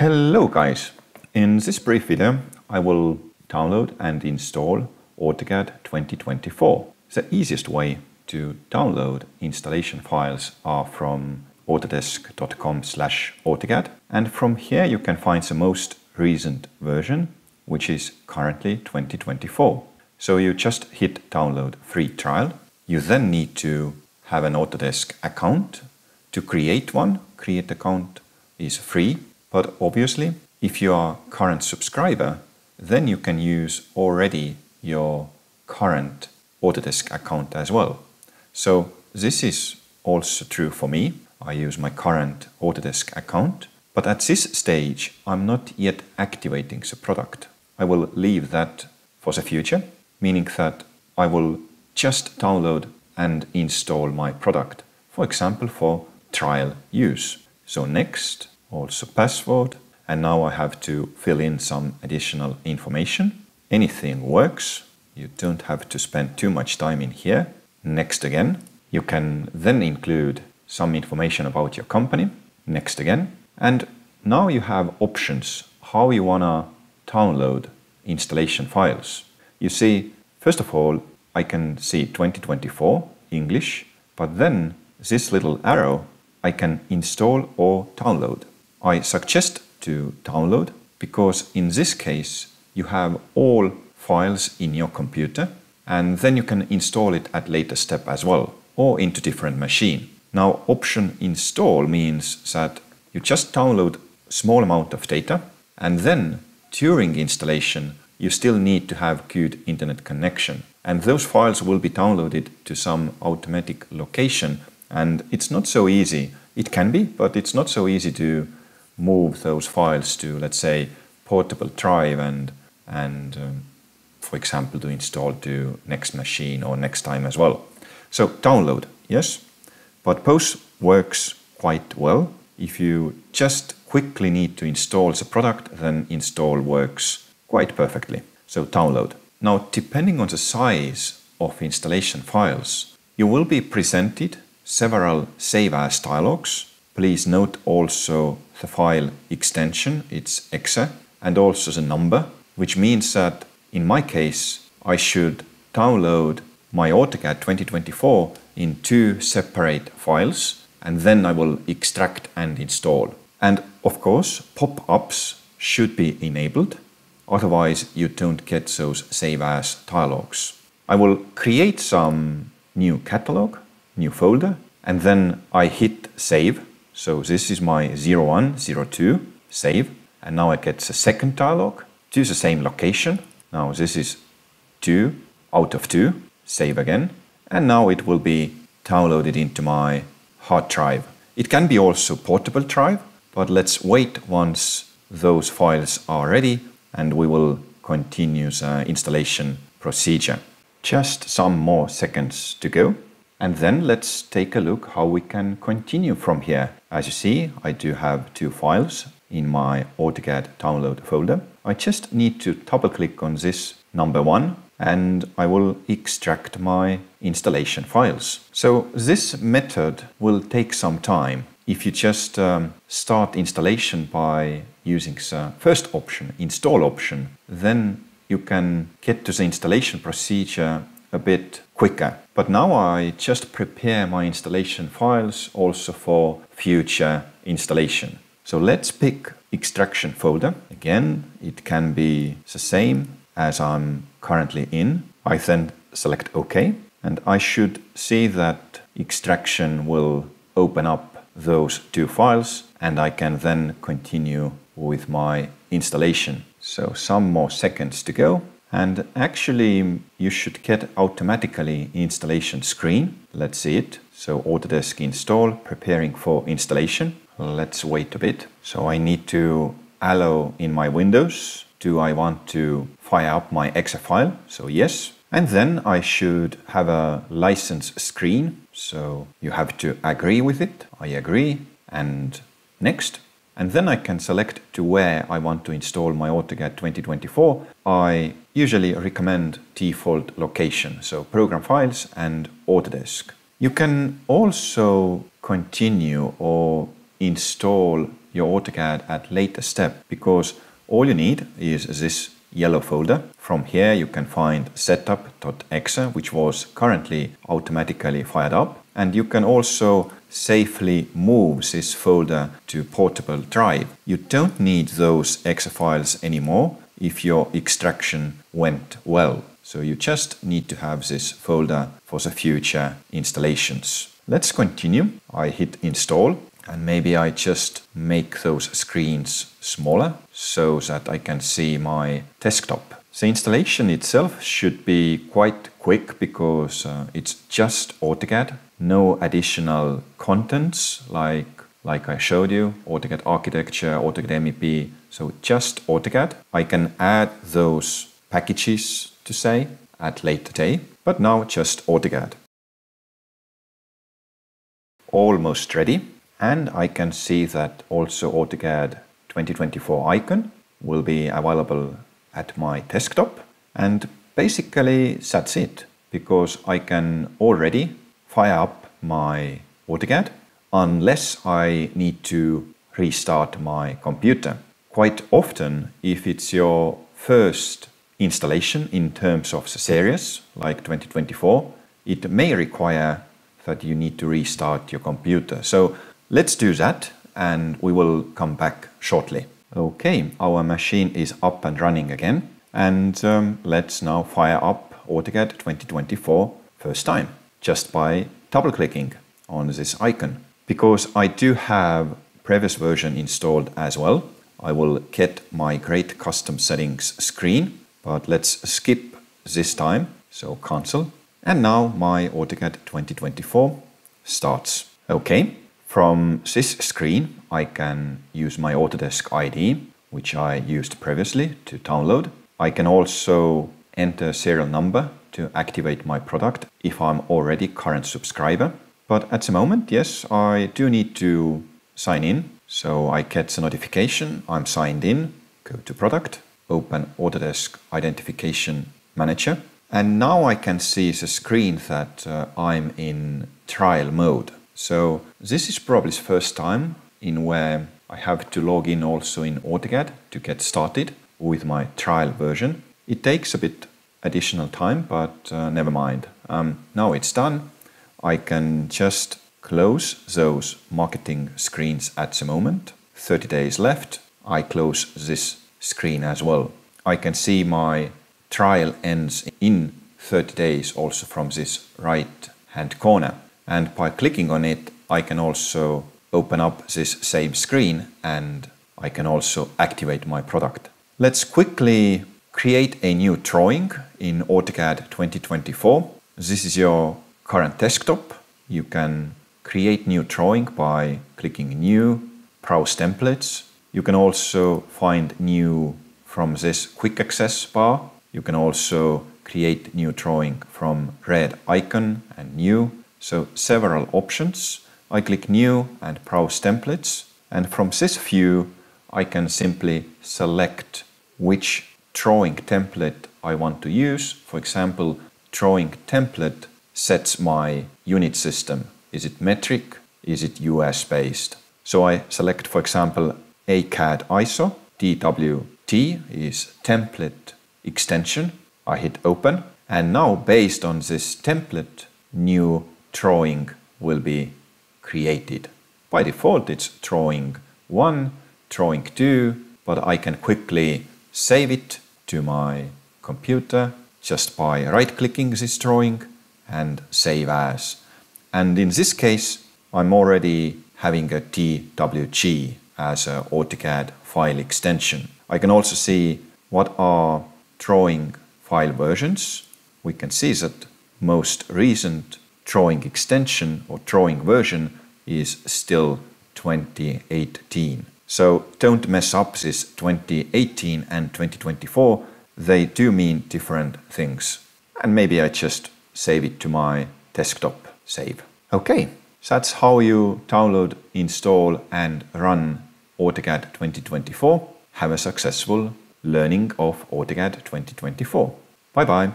Hello guys! In this brief video I will download and install AutoCAD 2024. The easiest way to download installation files are from autodesk.com/AutoCAD, and from here you can find the most recent version, which is currently 2024. So you just hit download free trial. You then need to have an Autodesk account. To create one, create account is free. But obviously, if you are a current subscriber, then you can use already your current Autodesk account as well. So this is also true for me. I use my current Autodesk account, but at this stage, I'm not yet activating the product. I will leave that for the future, meaning that I will just download and install my product, for example, for trial use. So next, also password, and now I have to fill in some additional information. Anything works, you don't have to spend too much time in here. Next again, you can then include some information about your company. Next again, and now you have options how you wanna download installation files. You see, first of all, I can see 2024 English, but then this little arrow, I can install or download. I suggest to download because in this case you have all files in your computer and then you can install it at later step as well or into different machine. Now option install means that you just download small amount of data and then during installation you still need to have good internet connection and those files will be downloaded to some automatic location and it's not so easy. It can be, but it's not so easy to move those files to, let's say, portable drive and for example, to install to next machine or next time as well. So download, yes, but both works quite well. If you just quickly need to install the product, then install works quite perfectly. So download. Now, depending on the size of installation files, you will be presented several save as dialogs. Please note also the file extension, it's exe, and also the number, which means that in my case, I should download my AutoCAD 2024 in two separate files, and then I will extract and install. And of course, pop-ups should be enabled, otherwise you don't get those save as dialogs. I will create some new catalog, new folder, and then I hit save. So this is my 0102 save, and now I get the second dialog to the same location. Now this is 2 out of 2, save again, and now it will be downloaded into my hard drive. It can be also portable drive, but let's wait once those files are ready and we will continue the installation procedure. Just some more seconds to go. And then let's take a look how we can continue from here. As you see, I do have two files in my AutoCAD download folder. I just need to double click on this number 1 and I will extract my installation files. So this method will take some time. If you just start installation by using the first option, install option, then you can get to the installation procedure a bit quicker. But now I just prepare my installation files also for future installation. So let's pick extraction folder. Again, it can be the same as I'm currently in. I then select OK, and I should see that extraction will open up those two files and I can then continue with my installation. So some more seconds to go. And actually, you should get automatically installation screen. Let's see it. So Autodesk install, preparing for installation. Let's wait a bit. So I need to allow in my Windows. Do I want to fire up my exe file? So yes. And then I should have a license screen. So you have to agree with it. I agree. And next. And then I can select to where I want to install my AutoCAD 2024. I usually recommend default location, so program files and Autodesk. You can also continue or install your AutoCAD at later step, because all you need is this yellow folder. From here you can find setup.exe, which was currently automatically fired up, and you can also safely move this folder to portable drive. You don't need those exe files anymore if your extraction went well. So you just need to have this folder for the future installations. Let's continue. I hit install, and maybe I just make those screens smaller so that I can see my desktop. The installation itself should be quite quick because it's just AutoCAD. No additional contents like I showed you, AutoCAD Architecture, AutoCAD MEP, so just AutoCAD. I can add those packages, to say, at later day, but now just AutoCAD. Almost ready, and I can see that also AutoCAD 2024 icon will be available at my desktop, and basically that's it, because I can already fire up my AutoCAD unless I need to restart my computer. Quite often, if it's your first installation in terms of the series, like 2024, it may require that you need to restart your computer. So let's do that, and we will come back shortly. Okay, our machine is up and running again, and let's now fire up AutoCAD 2024 first time, just by double-clicking on this icon. Because I do have previous version installed as well, I will get my Create Custom Settings screen, but let's skip this time, so cancel. And now my AutoCAD 2024 starts. Okay, from this screen I can use my Autodesk ID, which I used previously, to download. I can also enter serial number to activate my product if I'm already current subscriber. But at the moment, yes, I do need to sign in. So I get the notification, I'm signed in, go to product, open Autodesk Identification Manager. And now I can see the screen that I'm in trial mode. So this is probably the first time in where I have to log in also in AutoCAD to get started with my trial version. It takes a bit additional time, but never mind. Now it's done. I can just close those marketing screens at the moment. 30 days left. I close this screen as well. I can see my trial ends in 30 days also from this right hand corner. And by clicking on it, I can also open up this same screen, and I can also activate my product. Let's quickly create a new drawing in AutoCAD 2024. This is your current desktop. You can create new drawing by clicking New, Browse Templates. You can also find new from this quick access bar. You can also create new drawing from red icon and new. So several options. I click New and Browse Templates, and from this view I can simply select which drawing template I want to use. For example, drawing template sets my unit system. Is it metric? Is it US based? So I select, for example, ACAD ISO. DWT is template extension. I hit open, and now based on this template, new drawing will be created. By default it's drawing 1, drawing 2, but I can quickly save it to my computer just by right-clicking this drawing and save as. And in this case I'm already having a TWG as an AutoCAD file extension. I can also see what are drawing file versions. We can see that most recent drawing extension or drawing version is still 2018. So don't mess up this 2018 and 2024, they do mean different things. And maybe I just save it to my desktop save. Okay, so that's how you download, install and run AutoCAD 2024. Have a successful learning of AutoCAD 2024. Bye bye.